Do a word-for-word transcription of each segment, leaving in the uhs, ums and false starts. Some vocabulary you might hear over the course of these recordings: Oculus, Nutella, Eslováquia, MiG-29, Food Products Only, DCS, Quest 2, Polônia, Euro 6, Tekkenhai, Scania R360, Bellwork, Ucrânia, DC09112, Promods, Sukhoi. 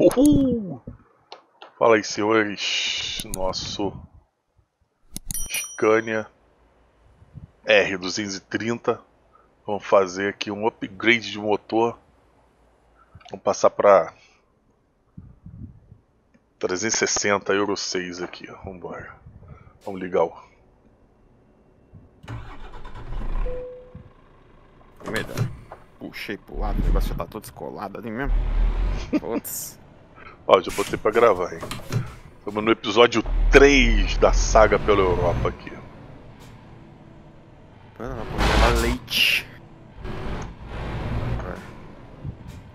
Uhul. Fala aí, senhores, nosso Scania R duzentos e trinta. Vamos fazer aqui um upgrade de motor. Vamos passar para trezentos e sessenta Euro seis aqui. Vamos embora. Vamos ligar o... Melhor. Puxei pro lado, o negócio já tá todo descolado ali mesmo. Putz. Ó, já botei pra gravar, hein? Estamos no episódio três da saga pela Europa aqui. Pera, vou levar leite.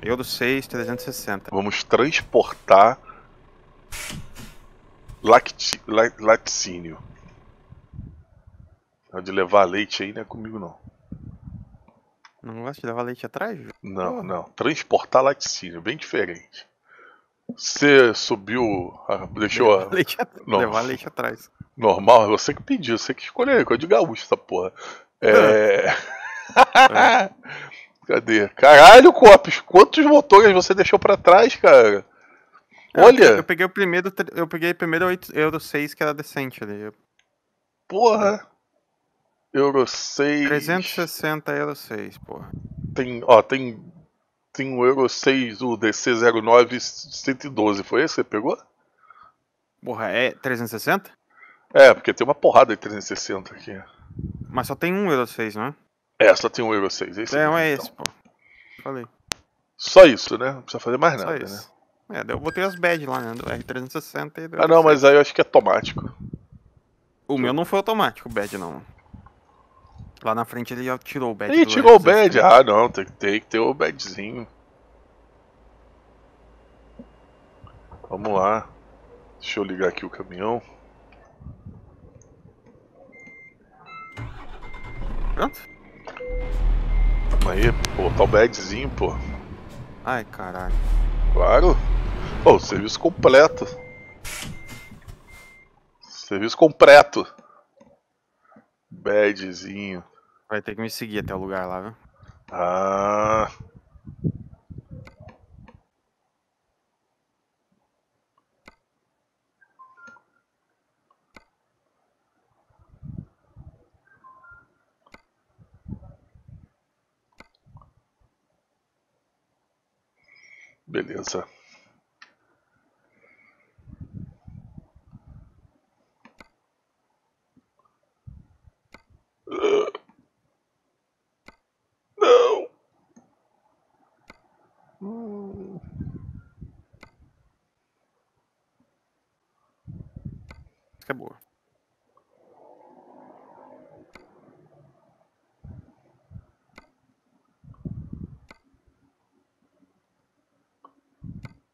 Euro seis, trezentos e sessenta. Vamos transportar lacti... laticínio. É de levar leite aí, não é comigo não. Não gosto de levar leite atrás? Não, oh. não. Transportar laticínio, bem diferente. Você subiu, ah, deixou a... leite a... Não. Levar leite atrás. Normal, você que pediu, você que escolheu, eu de gaúcho essa porra. É... é. Cadê? Caralho, Copos, quantos motores você deixou pra trás, cara? Olha! Eu peguei o primeiro, eu peguei o primeiro Euro seis que era decente ali. Porra! Euro seis... trezentos e sessenta Euro seis, porra. Tem, ó, tem, tem um Euro seis, o D C zero nove um um dois, foi esse que você pegou? Porra, é trezentos e sessenta? É, porque tem uma porrada de trezentos e sessenta aqui. Mas só tem um Euro seis, não é? É, só tem um Euro seis. Esse é, não é esse, então. Pô. Falei. Só isso, né? Não precisa fazer mais nada, né? É, eu botei as bad lá, né? Do R trezentos e sessenta e do... Ah, não, mas aí eu acho que é automático. O meu não foi automático, o bad, não. Lá na frente ele já tirou o badge. Ih, tirou o badge. Ah, não, tem que ter, que ter o badgezinho. Vamos lá. Deixa eu ligar aqui o caminhão. Pronto? Calma aí, pô, tá o badgezinho, pô. Ai, caralho. Claro. Pô, serviço completo. Serviço completo. Badgezinho. Vai ter que me seguir até o lugar lá, viu? Ah. Beleza. Não. Hum. Acabou.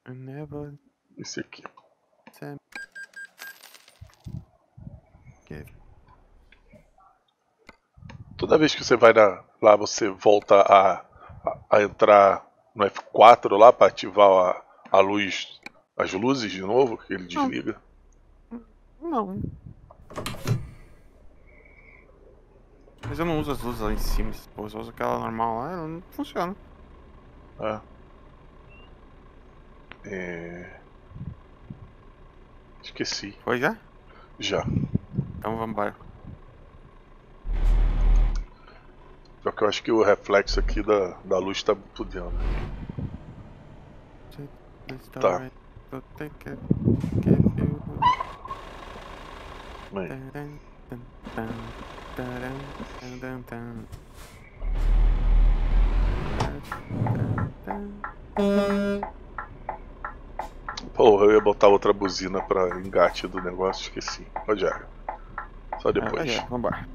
Never... Esse aqui. Okay. Toda vez que você vai na, lá, você volta a, a, a entrar no F quatro lá para ativar a, a luz, as luzes de novo, que ele desliga. Não. não. Mas eu não uso as luzes lá em cima, eu uso aquela normal lá, ela não funciona. É. É... Esqueci. Foi já? Já. Então vamos embora. Só que eu acho que o reflexo aqui da, da luz tá fudendo. Tá. Bem. Porra, eu ia botar outra buzina pra engate do negócio, esqueci. Onde é? Só depois. É, é, vamos lá.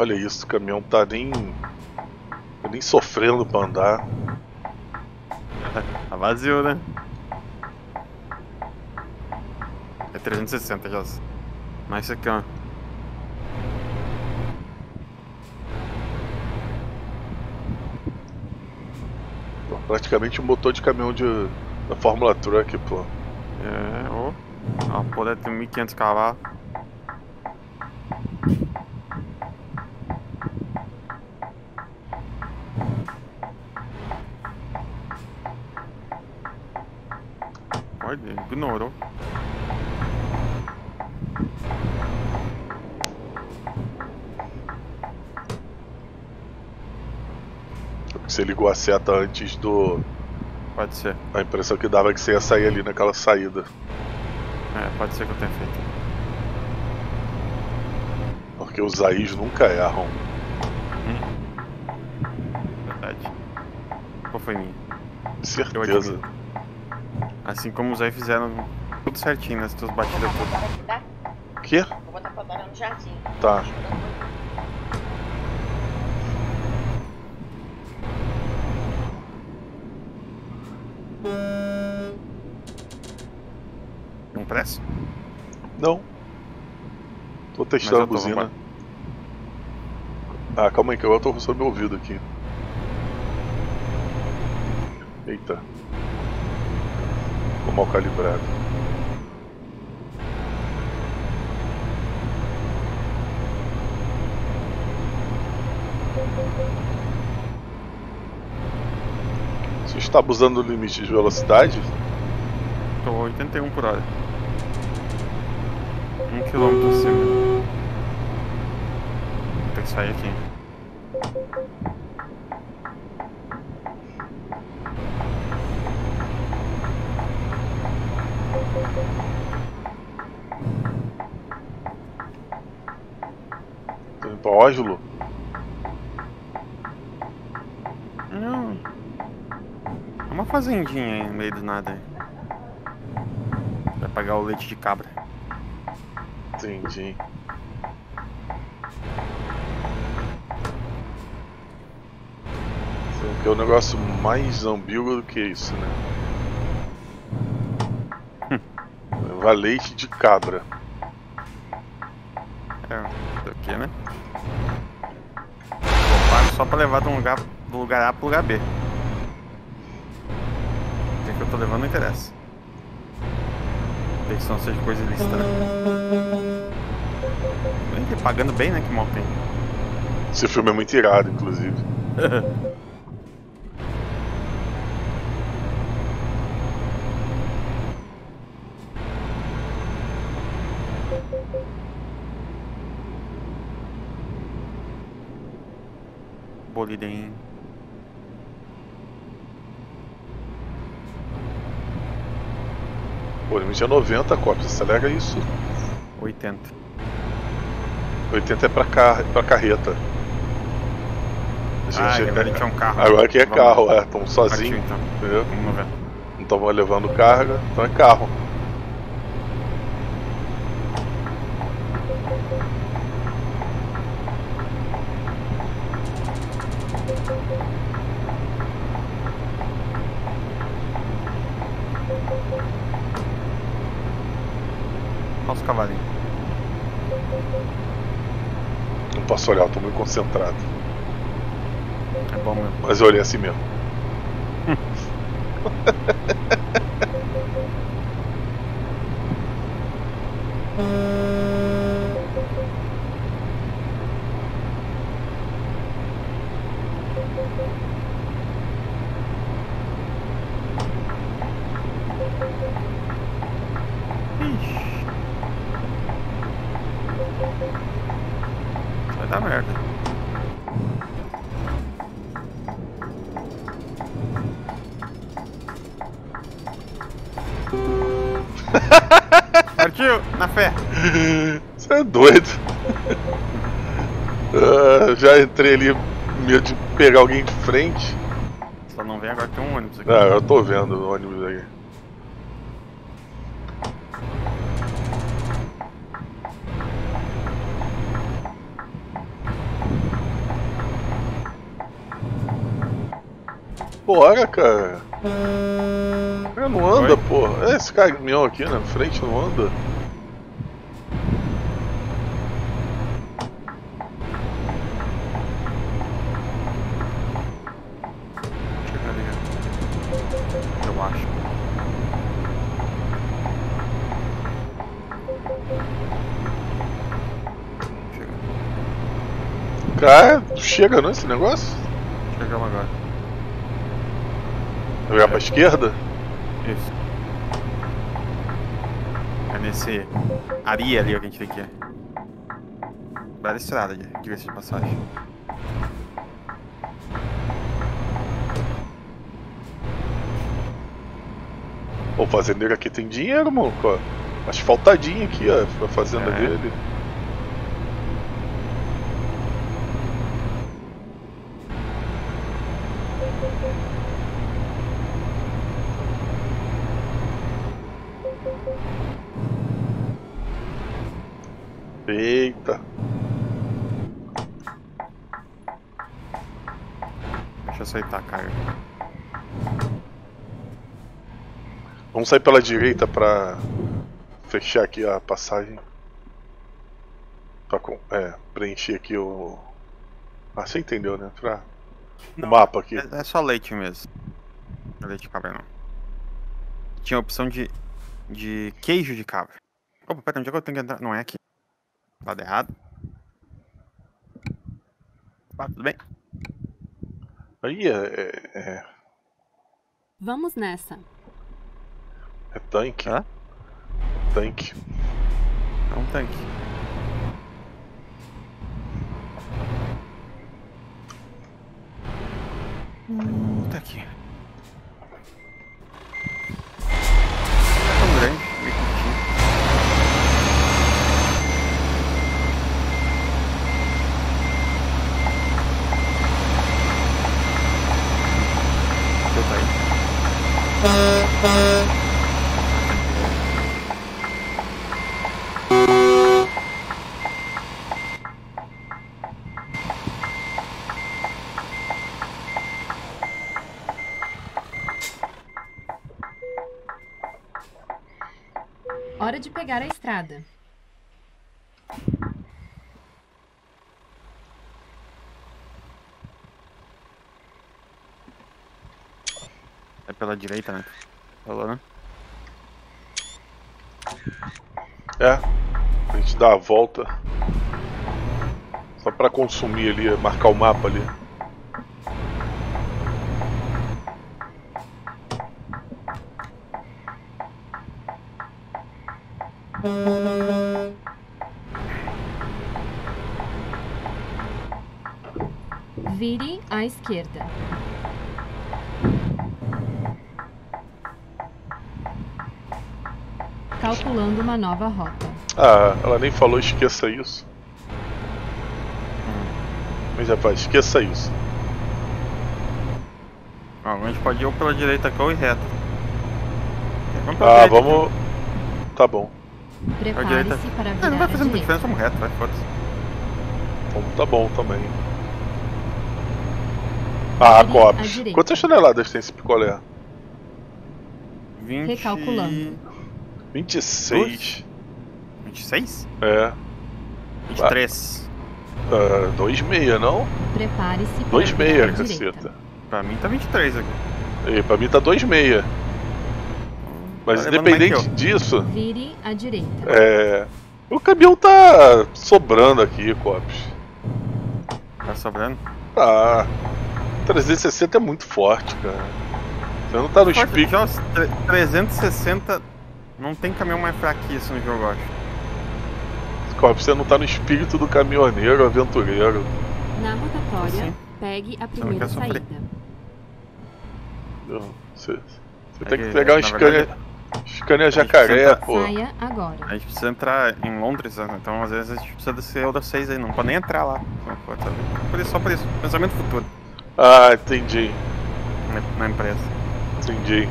Olha isso, o caminhão tá nem, nem sofrendo pra andar. Tá vazio, né? É trezentos e sessenta já. Mas isso aqui, ó. Praticamente um motor de caminhão de, da Fórmula Truck, pô. É, ô. Ó, pô, deve ter mil e quinhentos cavalos. Olha, ignorou. Você ligou a seta antes do... Pode ser. A impressão que dava é que você ia sair ali naquela saída. É, pode ser que eu tenha feito. Porque os A Is nunca erram. Hum. Verdade. Qual foi minha? Certeza. Assim como os A Is fizeram tudo certinho nas tuas batidas. Vou botar pra aqui, tá? O quê? Vou botar pra parar no jardim. Tá. Pressa? Não. Tô testando a buzina. Ah, calma aí que eu tô roçando meu ouvido aqui. Eita. Tô mal calibrado. Você está abusando do limite de velocidade? Tô oitenta e um por hora. Um quilômetro acima. Vou ter que sair aqui. Tô indo pra Oslo? Não. É uma fazendinha aí no meio do nada. Vai pagar o leite de cabra. Entendi. Que é um negócio mais ambíguo do que isso, né? Levar leite de cabra. É, do que, né? Eu pago só pra levar de um lugar, do lugar A pro lugar B. O que, é que eu tô levando não interessa. Que não seja coisa ilícita, né? Pagando bem, né? Que mal tem. Esse filme é muito irado, inclusive. Bolidem. Pô, ele tinha noventa cópias, acelera isso. oitenta. oitenta é pra, car pra carreta. A gente ah, é... tinha um carro. Agora aqui é vamos... carro, é, estamos sozinhos. Então. Entendeu? Não estamos levando carga, então é carro. Posso olhar, eu tô muito concentrado. É bom mesmo. Mas eu olhei assim mesmo. Partiu, na fé. Você é doido. uh, Já entrei ali, medo de pegar alguém de frente. Só não vem agora que tem um ônibus aqui. Ah, eu tô vendo o ônibus aí. Bora, cara. É, não anda, porra. É esse caminhão aqui na frente, não anda. Cara, chega não esse negócio? Chegamos agora. Jogar é. Pra esquerda? Isso. É nesse areia ali que a gente tem que ir. Bela estrada, diga-se de passagem. O fazendeiro aqui tem dinheiro, mano. Asfaltadinho aqui, ó, a fazenda é. Dele. Eita. Deixa eu aceitar a carga. Vamos sair pela direita pra fechar aqui a passagem. Pra com... é, preencher aqui o... Ah, você entendeu, né? Pra... Não, o mapa aqui. É, é só leite mesmo. Não é leite de cabra, não. Tinha a opção de... de queijo de cabra. Opa, pera, onde é que eu tenho que entrar? Não é aqui. Tá errado. Ah, tudo bem? Aí é, é. Vamos nessa. É tanque. Hã? Tanque. É um tanque. Hum, tá aqui. É tão grande. Hora de pegar a estrada. Pela direita, né? Falou, né? É, a gente dá a volta. Só pra consumir ali, marcar o mapa ali. Vire à esquerda. Calculando uma nova rota. Ah, ela nem falou esqueça isso. Hum. Mas rapaz, esqueça isso. Ah, a gente pode ir ou pela direita aqui ou ir reto. Vamos pela ah, direita, vamos. Aqui. Tá bom. Prepare-se para virar. Ah, não vai fazer muita diferença, vamos reto, vai, foda-se. Então tá bom também. Ah, copos. Quantas toneladas tem esse picolé? vinte. Recalculando. vinte e seis. vinte e seis? É. vinte e três. Ah, dois vírgula seis, não? Prepare-se para dois vírgula seis, caceta. Pra mim tá vinte e três aqui. E, pra mim tá dois vírgula seis. Mas tá independente disso. Vire à direita. É. O caminhão tá sobrando aqui, Cops. Tá sobrando? Tá. trezentos e sessenta é muito forte, cara. Você não tá no speed. trezentos e sessenta. Não tem caminhão mais fraquíssimo no jogo, eu acho. Corpo, você não tá no espírito do caminhoneiro, aventureiro. Na rotatória, assim, pegue a primeira saída. Não, você você tem que pegar um Scania, Scania Jacaré, pô. Saia agora. A gente precisa entrar em Londres, né? Então às vezes a gente precisa desse Euro seis aí, não pode nem entrar lá. Por isso, só por isso, pensamento futuro. Ah, entendi. Na, na empresa. Entendi.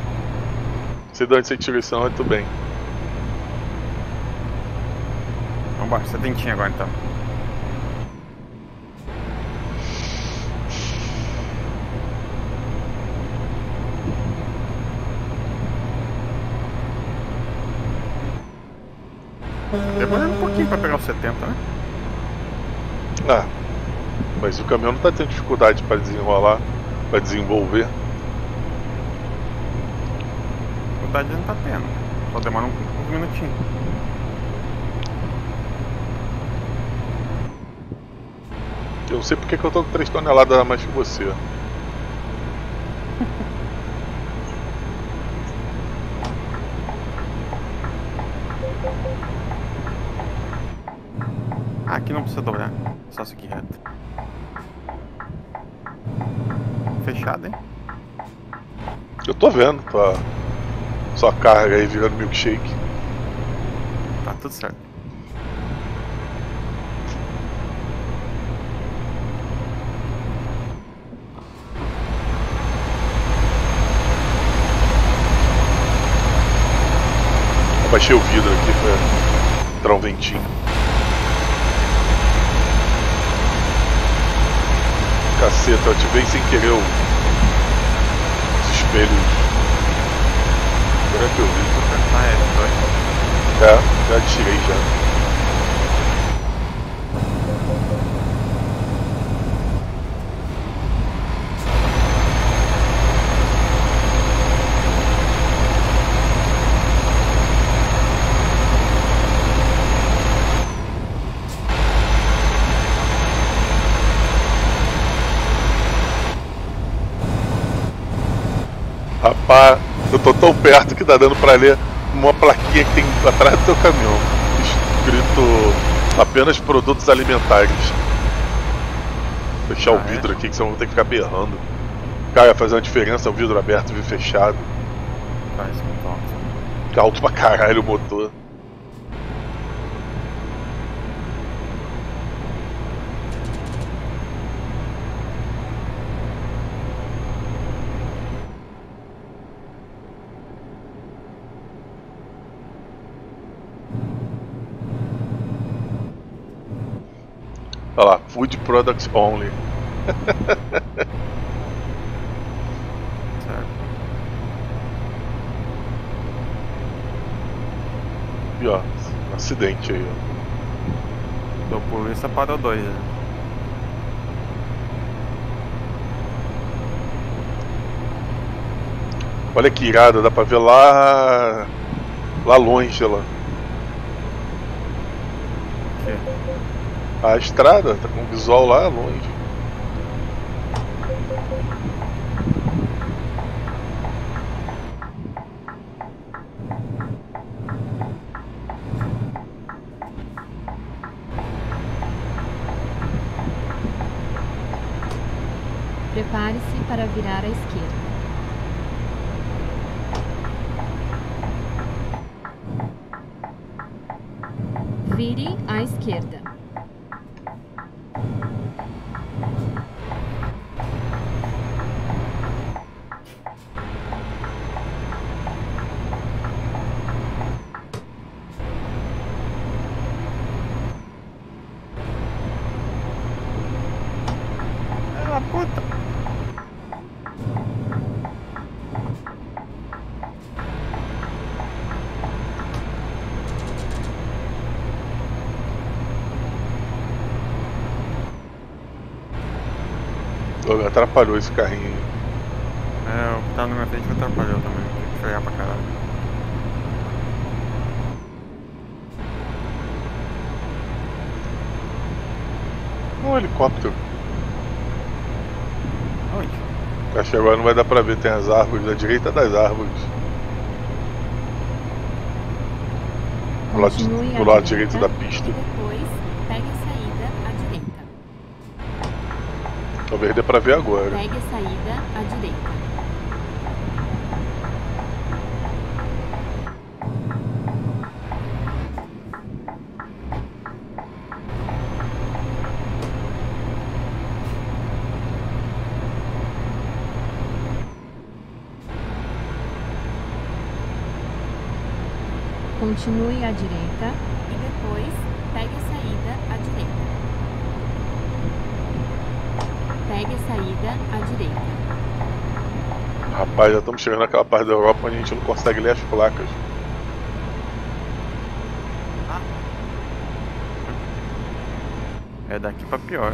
Você dá essa direção, é tudo bem. Vamos baixar setentinha agora então. Demorando um pouquinho pra pegar os setenta, né? Ah, mas o caminhão não tá tendo dificuldade pra desenrolar, pra desenvolver. Dificuldade não tá tendo, só demora um, um minutinho. Eu não sei porque que eu tô com três toneladas a mais que você. Aqui não precisa dobrar, só seguir reto. Fechado, hein? Eu tô vendo tua sua carga aí virando milkshake. Tá tudo certo. Abaixei o vidro aqui pra entrar um ventinho. Caceta, eu ativei sem querer os espelhos. Agora que eu vi. Ah, é, já. É, já tirei já. Rapaz, eu tô tão perto que tá dando pra ler uma plaquinha que tem atrás do teu caminhão, escrito apenas produtos alimentares. Fechar ah, o vidro é? aqui, que senão eu vou ter que ficar berrando. Cara, faz uma diferença o vidro aberto e o vidro fechado. Faz muito alto. Fica alto pra caralho o motor. Olha lá, Food Products Only. E ó, um acidente aí, ó. Deu polícia, parou dois, né? Olha que irada, dá pra ver lá... Lá longe, lá. A estrada tá com o visual lá longe. Prepare-se para virar à esquerda. Vire à esquerda. Atrapalhou esse carrinho aí. É, o que tá na minha frente me atrapalhou também. Tem que frear pra caralho. Um helicóptero. Onde? Acho que agora não vai dar pra ver. Tem as árvores, da direita das árvores. Do lado, do lado direito da pista. Talvez dê pra ver agora. Pegue a saída à direita. Continue à direita e depois pegue a saída à direita. Pegue a saída à direita. Rapaz, já estamos chegando naquela parte da Europa onde a gente não consegue ler as placas. Ah. É daqui pra pior.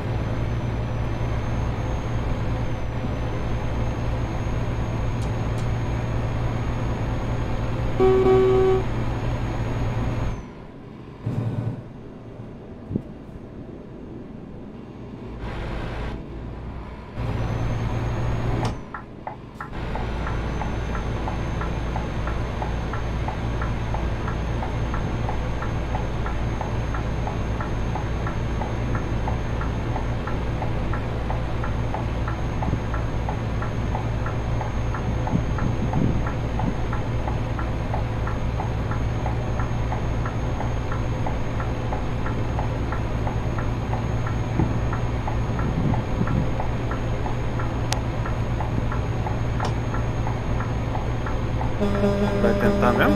Vai tentar mesmo?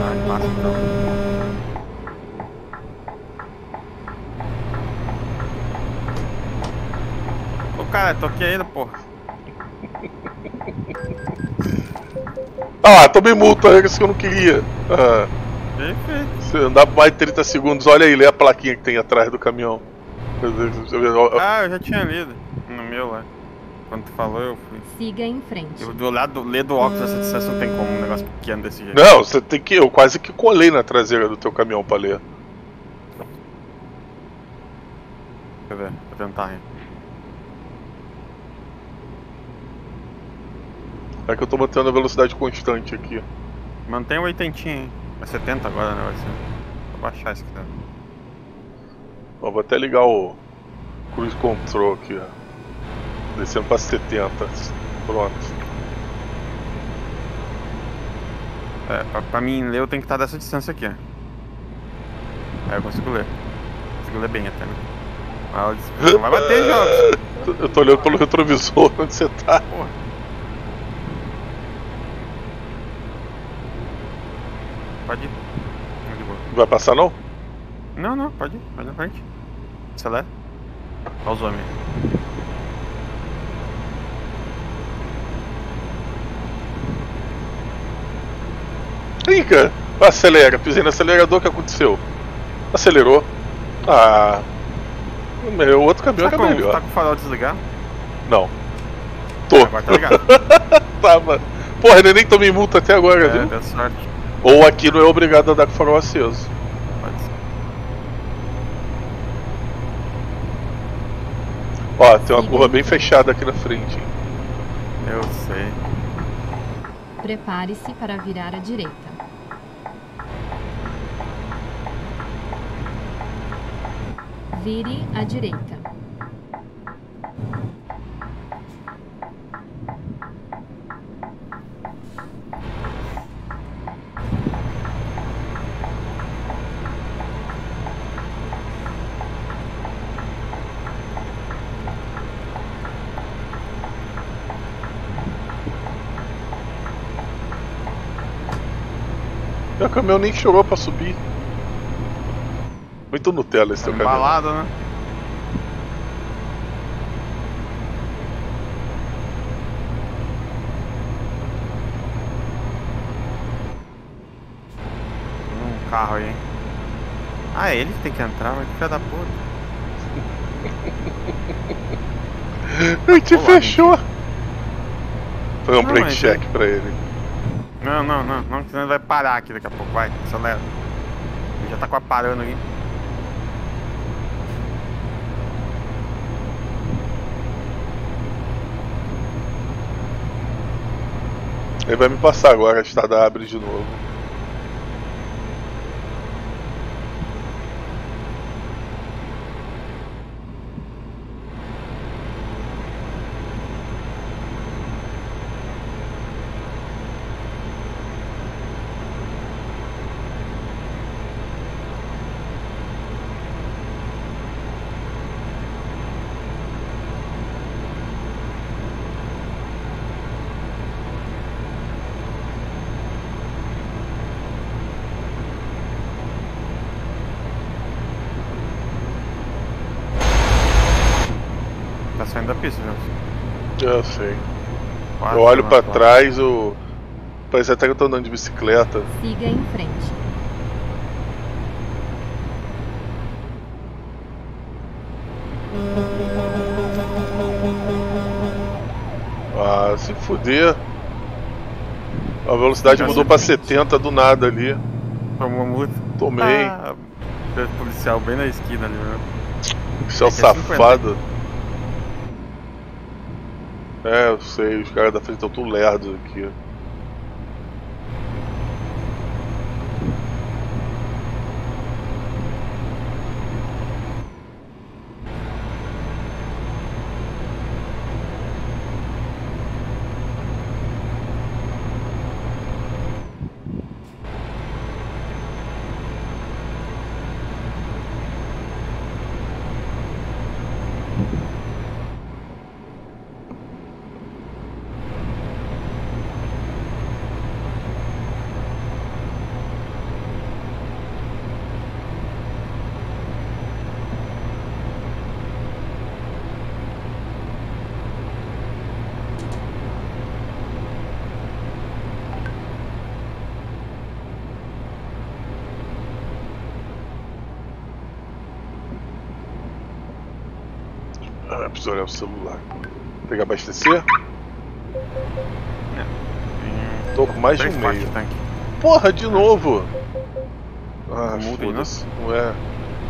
Ah, ele passa então. Ô cara, tô aqui ainda, porra. Ah, tomei multa, é isso que eu não queria. Ah. Perfeito. Se andar mais de trinta segundos, olha aí, lê a plaquinha que tem atrás do caminhão. Ah, eu já tinha lido no meu lá. Quando tu falou, eu fui. Siga em frente. Eu do lado, ler do óculos essa distância não tem como, um negócio pequeno desse jeito. Não, você tem que. Eu quase que colei na traseira do teu caminhão pra ler. Deixa eu ver, vou tentar. Hein? É que eu tô mantendo a velocidade constante aqui. Mantém o oitenta, hein? É setenta agora, né? Vai ser. Vou baixar isso aqui também. Ó, vou até ligar o Cruise Control aqui, ó. Descendo para setenta, pronto. É, pra, pra mim ler eu tenho que estar dessa distância aqui. Aí eu consigo ler. Consigo ler bem até. Mas não vai bater, Jogos. Eu tô olhando pelo retrovisor onde você tá. Porra. Pode ir. Vai passar não? Não, não, pode ir. Vai na frente. Acelera. Olha os homens. Brinca! Acelera, pisei no acelerador, o que aconteceu? Acelerou. Ah. O meu outro caminhão era melhor. Você tá com o farol desligado? Não. Tô. É, agora tá ligado. Tava. Porra, eu nem tomei multa até agora, é, viu? Deu sorte. Ou aqui não é obrigado a andar com o farol aceso. Pode ser. Ó, tem uma Sim. curva bem fechada aqui na frente. Eu sei. Prepare-se para virar à direita. Vire à direita. Meu caminhão nem chorou pra subir. Muito Nutella esse teu caminhão. Embalado, né? Um carro aí. Ah, é ele que tem que entrar, mas que filha da puta. Ele te Olá, fechou. Gente. Foi um break não, check é... pra ele. Não, não, não, não, senão ele vai parar aqui daqui a pouco. Vai, acelera. Ele já tá quase parando aqui. Ele vai me passar agora, a estrada abre de novo. Da pista, já. Eu sei. Quatro, eu olho pra quatro. Trás, o. Parece até que eu tô andando de bicicleta. Siga em frente. fuder. A velocidade mudou pra setenta do nada ali. Tomou muito. Tomei. Ah, policial bem na esquina ali, né? Policial safado. É, eu sei, os caras da frente estão tudo lerdos aqui. Preciso olhar o celular. Vou pegar abastecer? É. Tô com mais de um meio. Porra, de novo! Ah, foda-se. Não é.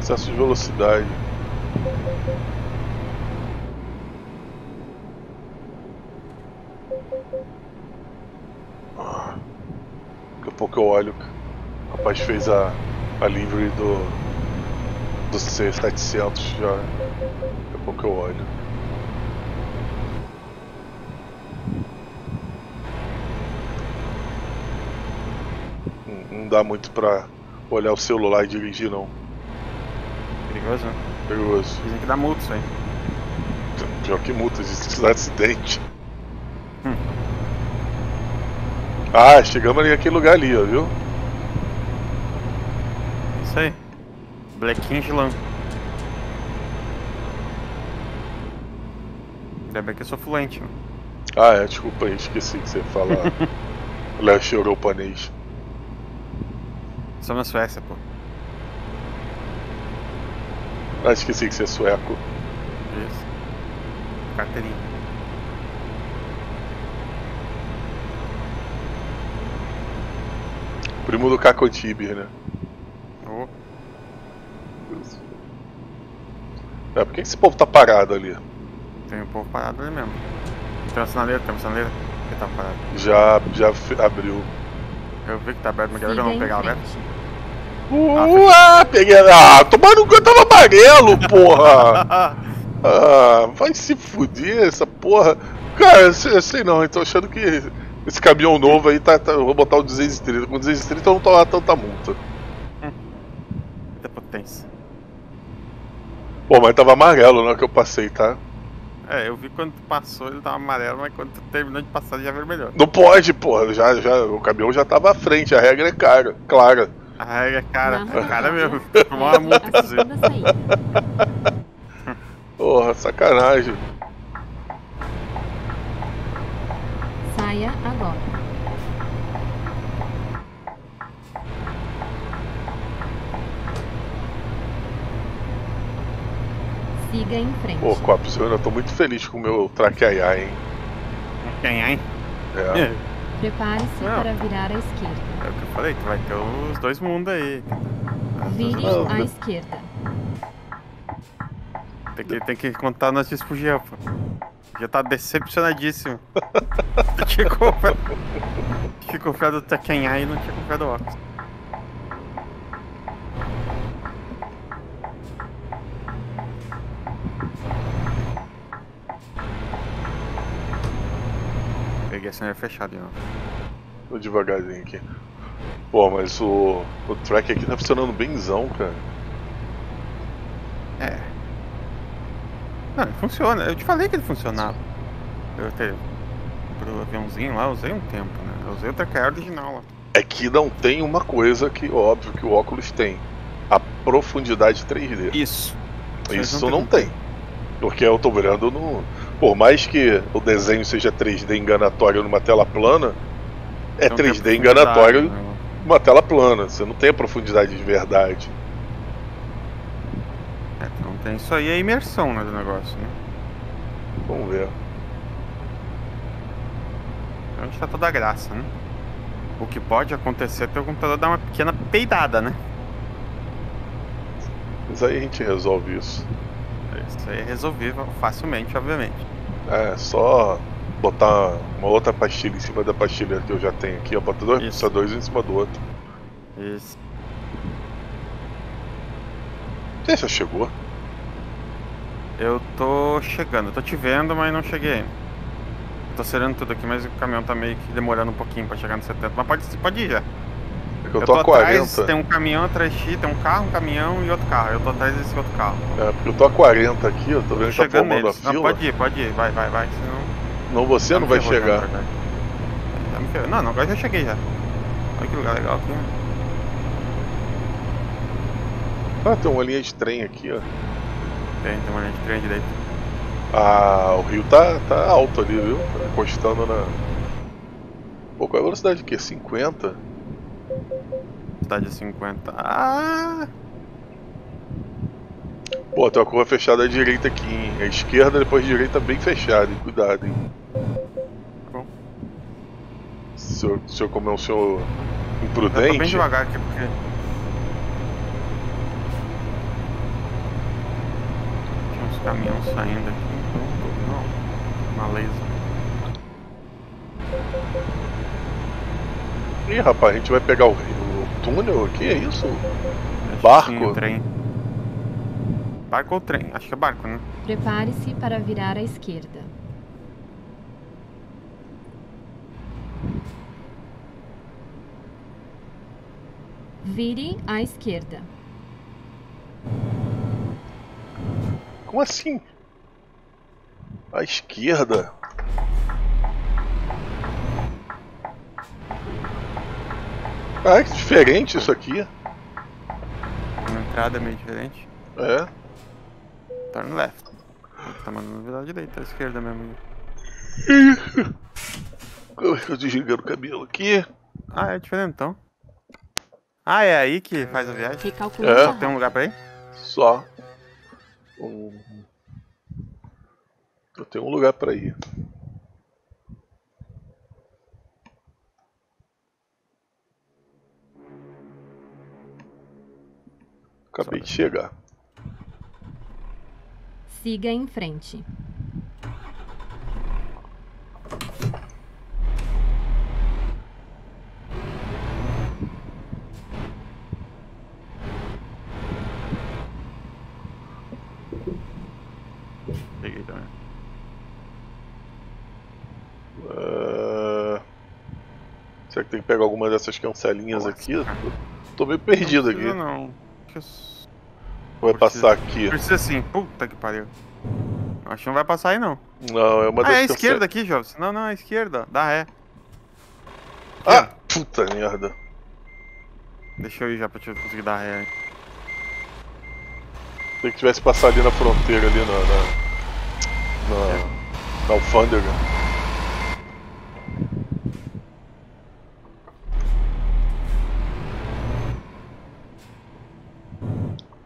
Excesso de velocidade. Ah. Daqui a pouco eu olho. O rapaz fez a, a livery do. Do C setecentos já. Daqui a pouco eu olho. Não, não dá muito pra olhar o celular e dirigir, não. Perigoso, né? Perigoso. Dizem que dá multa isso aí. Pior que multa, existe acidente. Hum. Ah, chegamos ali naquele lugar ali, ó, viu? Isso aí. Black Angela. Ainda bem que eu sou fluente. Mano. Ah, é, desculpa aí, esqueci que você fala leste europanês. Sou na Suécia, pô. Ah, esqueci que você é sueco. Isso. Carteirinha. Primo do Cacotibir, né? Oh. É, por que esse povo tá parado ali? Tem um povo parado ali mesmo. Tem uma sinaleira, tem uma sinaleira que tá parado. Já, já abriu. Eu vi que tá aberto, mas quero que eu não pegar aberto. Uh, ah, peguei. Ah, tomaram que eu tava amarelo, porra! Ah, vai se fuder essa porra. Cara, eu sei, eu sei não, eu tô achando que esse caminhão novo aí tá. tá eu vou botar o duzentos e trinta. Com o duzentos e trinta eu não tô lá tanta multa. Potência. Pô, mas tava amarelo na hora que eu passei, tá? É, eu vi quando tu passou ele tava amarelo, mas quando tu terminou de passar ele já vermelhou. Não pode, porra, já, já, o caminhão já tava à frente, a regra é cara, clara. A regra é cara, não, não, cara não, mesmo, tomou uma multa inclusive. Porra, sacanagem. Saia agora. Siga em frente. Pô, Copos, eu ainda tô muito feliz com o meu traqueaiá, hein? Traqueaiá? É. é. Prepare-se para virar à esquerda. É o que eu falei, que vai ter os dois mundos aí. Vire à ah, esquerda. Tem que, tem que contar notícias pro Jean, pô. Já tá decepcionadíssimo. Eu tinha comprado. Tinha comprado o Tekkenhai e não tinha comprado o óculos. Peguei a cena fechada de novo. Tô devagarzinho aqui. Pô, mas o, o track aqui tá funcionando bemzão, cara. É. Não, ele funciona. Eu te falei que ele funcionava. Eu até. Pro aviãozinho lá, usei um tempo, né? Eu usei o track original lá. É que não tem uma coisa que, óbvio, que o óculos tem: a profundidade três D. Isso. Isso não, não tem. tem. Porque eu tô olhando no. Por mais que o desenho seja três D enganatório numa tela plana, é três D enganatório numa tela plana. Você não tem a profundidade de verdade. É, não tem. Isso aí é imersão, né, do negócio, né? Vamos ver. É onde está toda a graça, né? O que pode acontecer é que o computador dá uma pequena peidada, né? Mas aí a gente resolve isso. Isso aí é resolvível facilmente, obviamente. É, só botar uma outra pastilha em cima da pastilha que eu já tenho aqui, ó. Botar dois processadores um em cima do outro. Isso. Você já chegou? Eu tô chegando, eu tô te vendo, mas não cheguei. Tô acelerando tudo aqui, mas o caminhão tá meio que demorando um pouquinho pra chegar no setenta. Mas pode, pode ir já. É que eu, eu tô, tô a quarenta. Atrás, tem um caminhão atrás de ti, tem um carro, um caminhão e outro carro. Eu tô atrás desse outro carro. É, porque eu tô a quarenta aqui, eu tô vendo que tá formando neles. A fila. Não, pode ir, pode ir, vai, vai, vai. Senão... Não, você tá não vai chegar. Tá não, não, agora já cheguei já. Olha que lugar legal aqui. Ah, tem uma linha de trem aqui, ó. Tem, tem uma linha de trem direito. Ah, o rio tá, tá alto ali, viu? Tá encostando na... Pô, qual é a velocidade aqui? cinquenta? Velocidade é cinquenta. Ah! Pô, tem uma curva fechada à direita aqui, hein? À esquerda, depois à direita bem fechada, hein? Cuidado, hein? Bom. Se eu, se eu comer um senhor imprudente... Eu tô bem devagar aqui, porque... Caminhão saindo aqui, não, maleza. Ih, rapaz, a gente vai pegar o, o túnel aqui, é isso? Acho barco? Sim, o trem. Barco ou trem? Acho que é barco, né? Prepare-se para virar à esquerda. Vire à esquerda. Como assim? À esquerda? Ah, que diferente isso aqui. Uma entrada meio diferente. É. Turn left. Tá mandando virar à direita, à esquerda mesmo. Eu desliguei o cabelo aqui. Ah, é diferente então. Ah, é aí que faz a viagem? É. Só tem um lugar pra ir? Só. Eu tenho um lugar para ir. Acabei de chegar. Siga em frente. Peguei também. Uh... Será que tem que pegar alguma dessas cancelinhas Nossa, aqui? Cara. Tô meio perdido não aqui. Não, eu... Vai precisa. Passar aqui. Precisa sim, puta que pariu. Acho que não vai passar aí não. Não, é uma ah, das é a cancel... esquerda aqui, Jobs. Não, não, é a esquerda. Dá ré. Ah, puta merda. Deixa eu ir já pra eu conseguir dar ré. Tem que tivesse passado ali na fronteira, ali na... na... Na, na alfândega.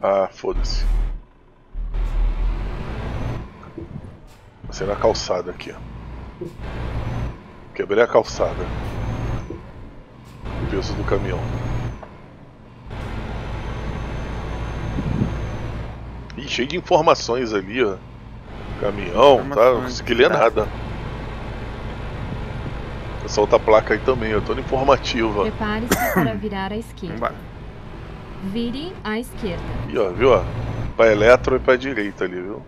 Ah, foda-se. Passei na calçada aqui, ó. Quebrei a calçada. O peso do caminhão. Ih, cheio de informações ali, ó. Caminhão, tá? Não consegui ler nada. Essa outra placa aí também, ó, toda informativa. Prepare-se para virar à esquerda. Vire à esquerda. E ó, viu? Ó, pra eletro e pra direita ali, viu?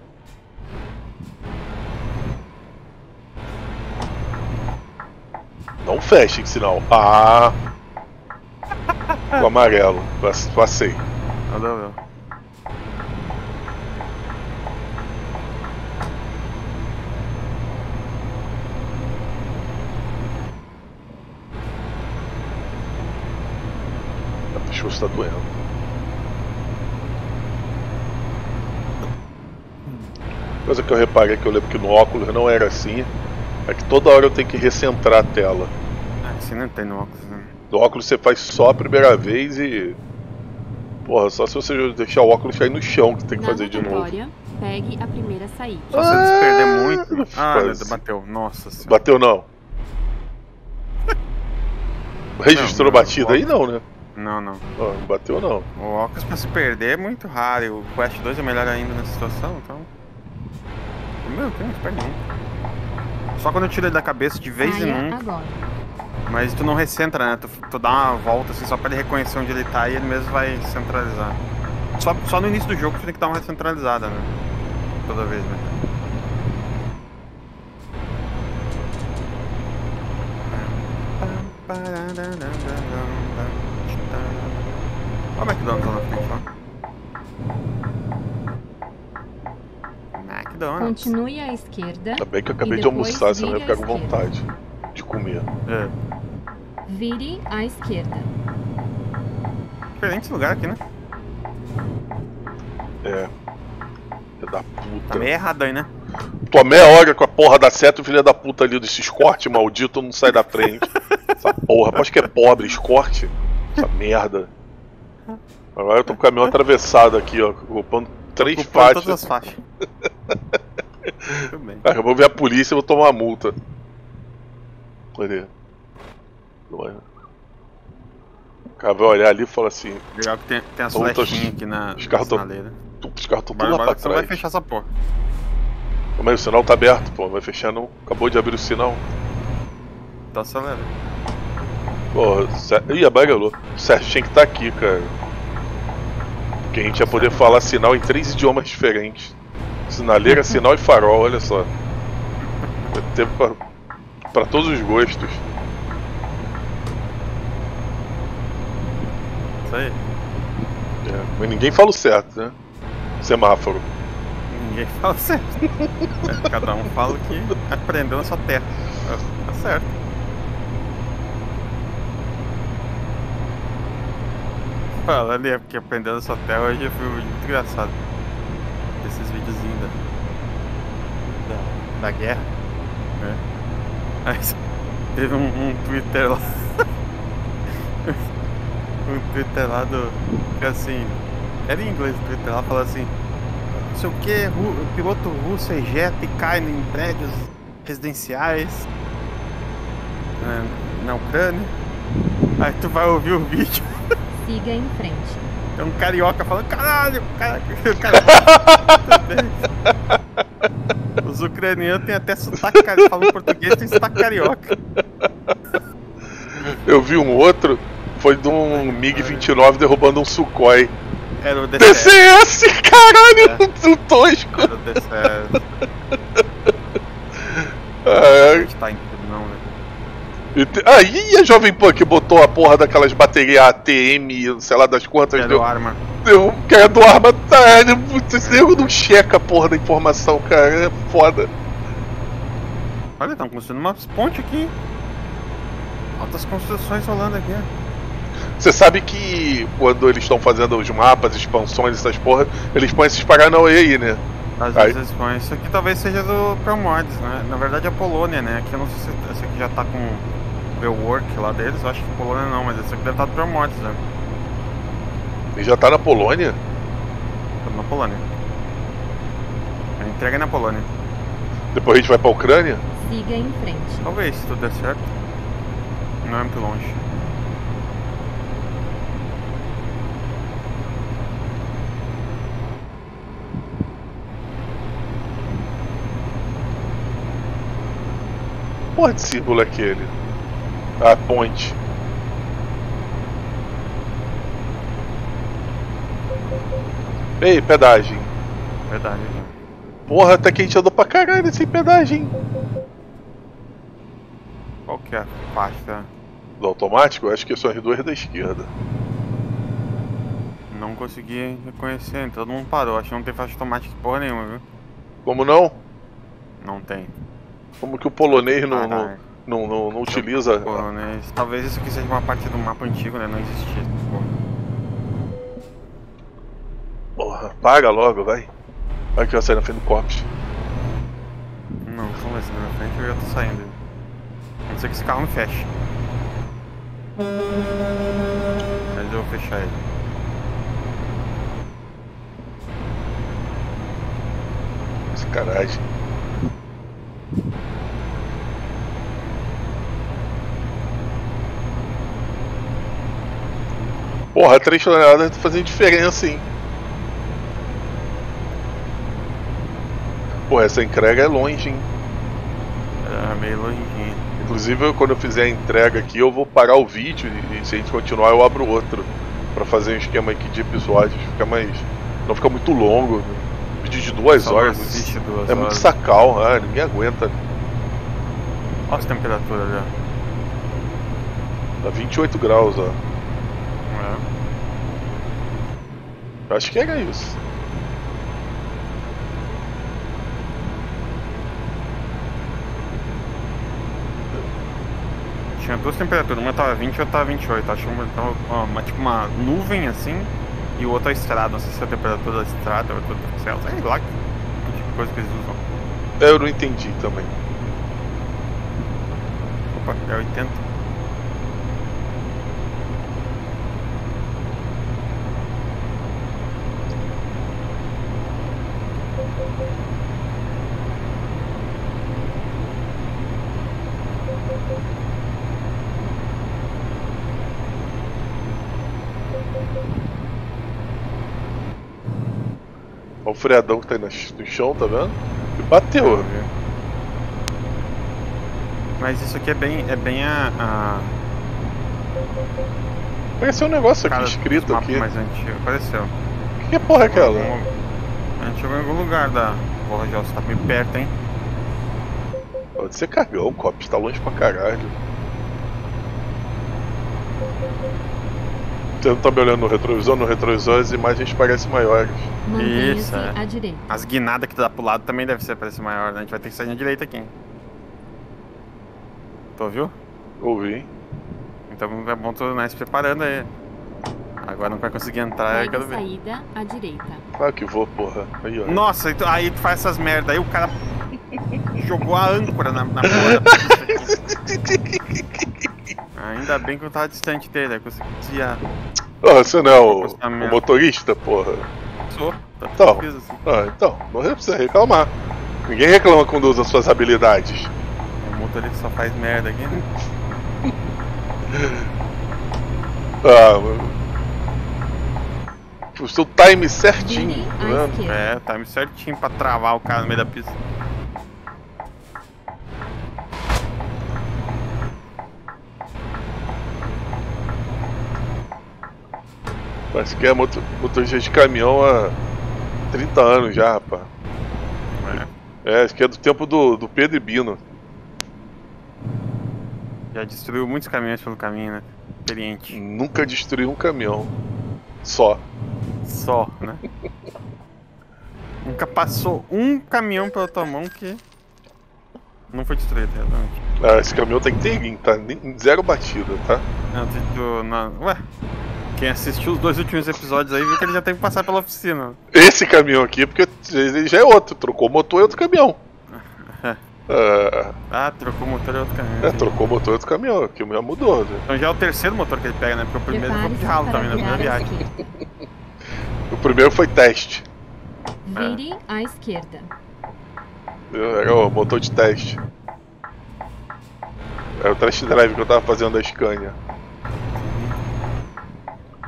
Não feche que sinal. Ah! O amarelo. Passei. Não, não. Está doendo. Coisa que eu reparei que eu lembro que no óculos não era assim, é que toda hora eu tenho que recentrar a tela. Ah, você não tem no óculos, né? No óculos você faz só a primeira vez e... Porra, só se você deixar o óculos cair no chão que tem que Na fazer de novo. Pegue a primeira saída. Se você ah, desperder muito... Ah, bateu. Nossa senhora. Bateu não. Registrou não, batida não, aí não, né? Não, não. Oh, não bateu não. O Oculus pra se perder é muito raro e o Quest dois é melhor ainda nessa situação, então... Meu Deus, não perde nenhum. Só quando eu tiro ele da cabeça de vez em nunca. Agora. Mas tu não recentra, né? Tu, tu dá uma volta assim só pra ele reconhecer onde ele tá e ele mesmo vai centralizar. Só, só no início do jogo tu tem que dar uma recentralizada, né? Toda vez, né? Olha o McDonald's lá na frente, ó. McDonald's. Continue à esquerda. Ainda bem que eu acabei de almoçar, senão eu ia ficar com vontade de comer. É. Vire à esquerda. Diferente lugar aqui, né? É. Filha da puta. Tá meio errado aí, né? Tô a meia hora com a porra da seta e o filho da puta ali desse escorte maldito não sai da frente. Essa porra, acho que é pobre, escorte. Essa merda. Agora eu tô com o caminhão atravessado aqui, ó, ocupando três faixas. Todas as faixas. Tudo bem. Cara, eu vou ver a polícia e vou tomar uma multa. Olha. O cara vai olhar ali e fala assim. Legal que tem, tem as flechinhas aqui na sinaleira. Os carros estão tudo lá pra trás. Você vai fechar essa porra. Mas o sinal tá aberto, pô, vai fechar não. Acabou de abrir o sinal. Tá acelerando. Porra, Sérgio... Ih, abagalou. O Sérgio tinha que estar tá aqui, cara. Porque a gente ia poder falar sinal em três idiomas diferentes. Sinaleira, sinal e farol, olha só. Teve pra... pra todos os gostos. Isso aí. É, mas ninguém fala o certo, né? Semáforo. Ninguém fala certo. Cada um fala o que aprendeu na sua terra. Tá certo. Fala ali, porque aprendeu na sua terra hoje foi muito engraçado. Esses videozinhos da, da, da guerra. Né? Aí teve um, um Twitter lá. um Twitter lá do. Que assim. Era em inglês o Twitter lá, falou assim. Não sei o que, ru, piloto russo ejeta e cai em prédios residenciais né, na Ucrânia. Aí tu vai ouvir o vídeo. Siga em frente. É um carioca falando, caralho, cara, caralho. Os ucranianos têm até sotaque carioca, falam português, tem sotaque carioca. Eu vi um outro, foi de um MiG vinte e nove derrubando um Sukhoi. Era o D C S. D C S, caralho, é. O tosco. Era o D C S. É. Tá em tudo, não, velho. Te... Ah, e a Jovem Pan que botou a porra daquelas baterias A T M, sei lá das quantas. Era deu... do arma. Deu... Que era do arma, tá. Esse erro não checa a porra da informação, cara. É foda. Olha, estão construindo umas pontes aqui. Altas construções rolando aqui, ó. Você sabe que quando eles estão fazendo os mapas, expansões, essas porras, eles põem esses Paranauê aí, né? Às vezes eles põem. Isso aqui talvez seja do Promods, né? Na verdade é a Polônia, né? Aqui eu não sei se essa aqui já tá com o Bellwork lá deles, eu acho que Polônia não, mas essa aqui deve estar tá do Promods, né? E já tá na Polônia? Tá na Polônia. A entrega é na Polônia. Depois a gente vai pra Ucrânia? Siga em frente. Talvez, se tudo der certo. Não é muito longe. Porra de símbolo é aquele? A ponte. Ei, pedagem. Pedagem. Porra, até que a gente andou pra caralho sem pedagem. Qual que é a pasta? Do automático? Eu acho que é só R dois da esquerda. Não consegui reconhecer, todo mundo parou. Acho que não tem faixa automática porra nenhuma, viu? Como não? Não tem. Como que o polonês não, ah, não, é. não, não, não utiliza... Polonês. Talvez isso aqui seja uma parte do mapa antigo, né? Não existia. Porra, apaga logo, vai. Vai que vai sair na frente do corpse. Não, não vai sair na frente, eu já tô saindo. A não ser que esse carro me feche. Mas eu vou fechar ele. Esse caralho. Porra, três toneladas tá fazendo diferença, hein? Porra, essa entrega é longe, hein? É, meio longinho. Inclusive, quando eu fizer a entrega aqui, eu vou parar o vídeo e se a gente continuar, eu abro outro. Pra fazer um esquema aqui de episódios, fica mais... não fica muito longo. Vídeo de duas horas. Duas é horas. Muito sacal, ah, ninguém aguenta. Olha a temperatura já. Tá vinte e oito graus, ó. É. Acho que era isso. Tinha duas temperaturas, uma tava vinte e outra tava vinte e oito. Acho que tava uma, tipo uma nuvem assim e outra estrada. Não sei se é a temperatura da estrada ou do céu. Sei lá que tipo de coisa que eles usam. Eu não entendi também. Opa, é oitenta. O freadão que tá aí no chão, tá vendo? E bateu, viu? Mas isso aqui é bem, é bem a... a... Apareceu um negócio aqui escrito aqui. Mais antigo, apareceu. Que, que porra é aquela? A gente chegou em algum lugar da... Porra, Joel, você tá meio perto, hein? Pode ser cargão, Cops, tá longe pra caralho. Você não tá me olhando no retrovisor? No retrovisor as imagens parecem maiores. Isso, é. As guinadas que dá pro lado também deve ser parecer maior, né? A gente vai ter que sair na direita aqui. Tu ouviu? Ouvi. Então é bom tu né, se preparando aí. Agora não vai conseguir entrar, eu quero ver. Saída à direita. Claro que vou, porra. Aí, ó. Nossa, aí tu, aí tu faz essas merda, aí o cara jogou a âncora na, na porra da Ainda bem que eu tava distante dele, eu consegui desviar. Oh, você não é o, o motorista, porra? Sou, tá então, preciso, assim. Ah, então, não precisa reclamar. Ninguém reclama quando usa suas habilidades. O motorista só faz merda aqui, né? Ah, mano. O seu time certinho, tá vendo? É, time certinho pra travar o cara no meio da pista. Parece que é motor, motorista de caminhão há trinta anos já, rapaz. É, acho que é do tempo do, do Pedro e Bino. Já destruiu muitos caminhões pelo caminho, né? Experiente. Nunca destruiu um caminhão. Só. Só, né? Nunca passou um caminhão pela tua mão que não foi destruído, realmente. Ah, esse caminhão tem que ter, tá? Zero batida, tá? Não, na... Ué? Quem assistiu os dois últimos episódios aí viu que ele já teve que passar pela oficina. Esse caminhão aqui, porque ele já é outro, trocou motor e outro caminhão. é... Ah, trocou motor e outro caminhão. É, trocou motor e outro caminhão, que o meu mudou. Né? Então já é o terceiro motor que ele pega, né? Porque o primeiro foi de ralo também, na primeira viagem. O primeiro foi teste. Vire à esquerda. Era o motor de teste. Era o test drive que eu tava fazendo da Scania.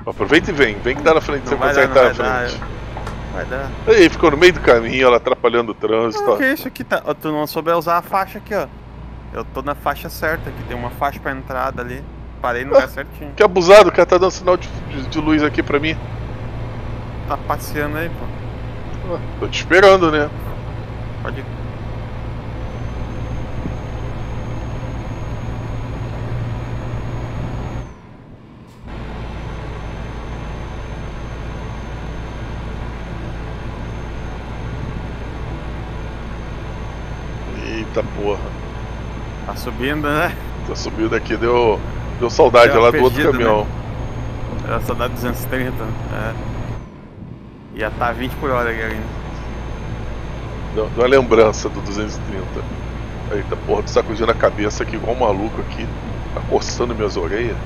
Aproveita e vem, vem que dá na frente, não você consegue dar, estar na frente. Vai dar. Aí, ficou no meio do caminho, ela atrapalhando o trânsito. Ah, ó. Que é isso aqui tá. Tu não souber usar a faixa aqui, ó. Eu tô na faixa certa aqui, tem uma faixa pra entrada ali. Parei no ah, lugar certinho. Que abusado, o cara tá dando sinal de, de, de luz aqui pra mim. Tá passeando aí, pô. Ah, tô te esperando, né? Pode ir. Porra. Tá subindo, né? Tá subindo aqui, deu, deu saudade deu lá perdido, do outro caminhão. Né? Era saudade de duzentos e trinta, é. Ia tá vinte por hora aqui ainda. Deu, deu uma lembrança do duzentos e trinta. Eita porra, tô sacudindo a cabeça aqui igual um maluco aqui. Tá coçando minhas orelhas.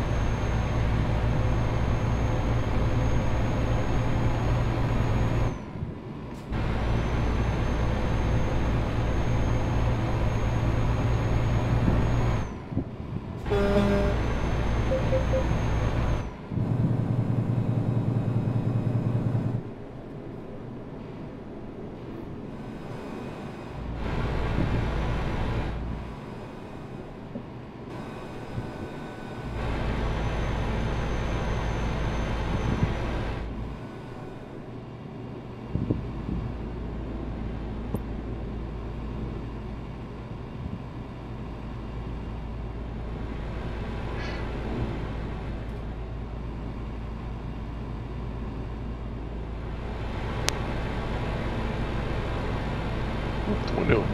túnel.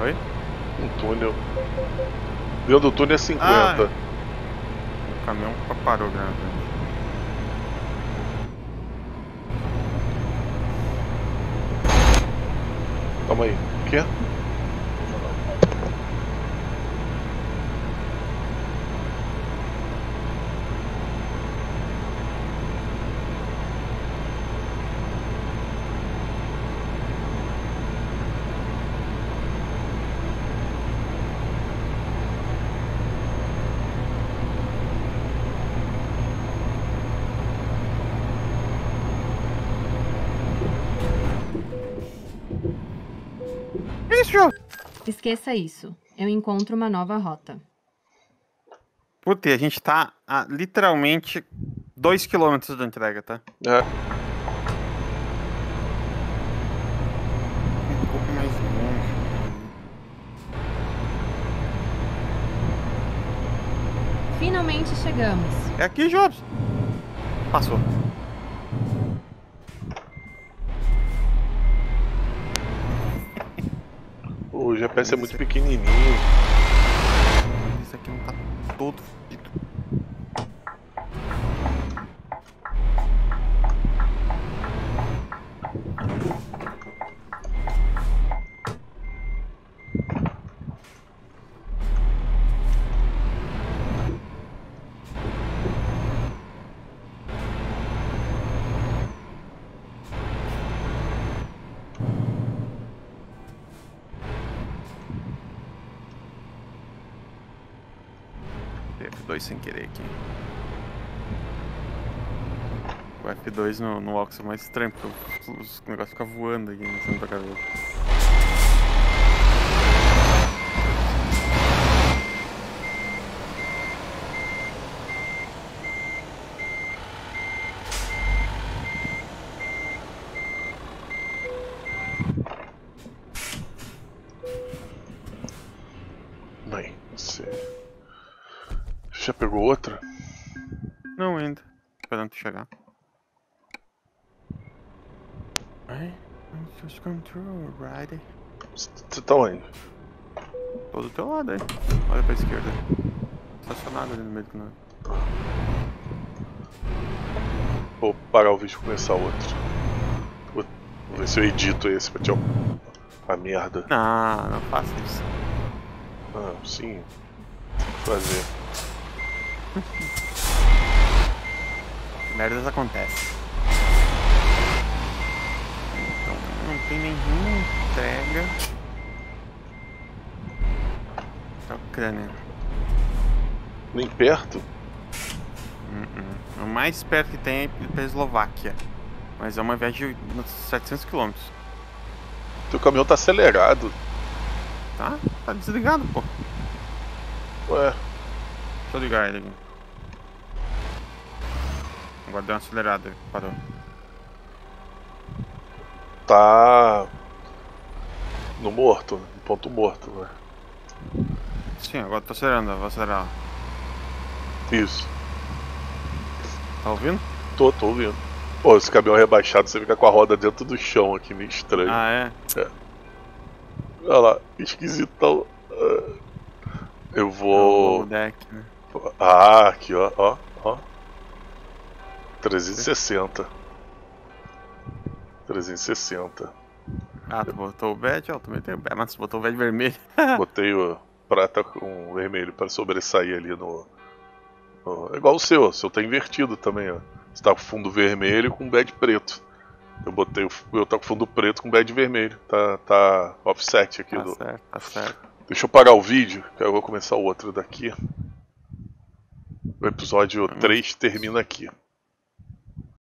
Oi? Um túnel. Dentro do túnel é cinquenta. Ah, o caminhão parou, né? Calma aí. O quê? Esqueça isso. Eu encontro uma nova rota. Puta, e a gente tá a, literalmente dois quilômetros da entrega, tá? É. Um pouco mais longe. Finalmente chegamos. É aqui, Jorge. Passou. O G P S é muito pequenininho. Isso aqui não tá todo fudido. Sem querer aqui. O F dois no, no Ox é mais estranho, porque o, o negócio fica voando aqui em cima da cabeça. Bem, você... já pegou outra? Não ainda. Esperando tu chegar. Você tá onde? Tô do teu lado aí. Olha pra esquerda. Estacionado ali no meio do nada. Vou parar o vídeo e começar outro. Vou ver se eu edito esse pra tirar a merda. Não, não faça isso. Ah, sim. Vou fazer. Merdas acontecem. Então não tem nenhuma entrega da Ucrânia. Nem perto? Uh-uh. O mais perto que tem é pra Eslováquia. Mas é uma viagem de setecentos quilômetros. Teu caminhão tá acelerado. Tá? Tá desligado, pô. Ué. Deixa eu ligar ele aqui. Agora deu uma acelerada, parou. Tá... no morto, no ponto morto, velho. Sim, agora tô acelerando, vou acelerar. Isso. Tá ouvindo? Tô, tô ouvindo. Pô, esse caminhão rebaixado, você fica com a roda dentro do chão aqui, meio estranho. Ah, é? É. Olha lá, esquisitão. Eu vou... É o deck, né? Ah, aqui ó, ó, ó. trezentos e sessenta. Ah, tu botou o badge? Eu também tenho o badge, mas tu botou o badge vermelho. Botei o prata com vermelho para sobressair ali no... no... É igual o seu, o seu tá invertido também, ó. Você tá com fundo vermelho com badge preto. Eu botei o... eu tô com fundo preto com badge vermelho. Tá, tá offset aqui. Tá do... certo, tá certo. Deixa eu parar o vídeo, que eu vou começar o outro daqui. O episódio três termina aqui.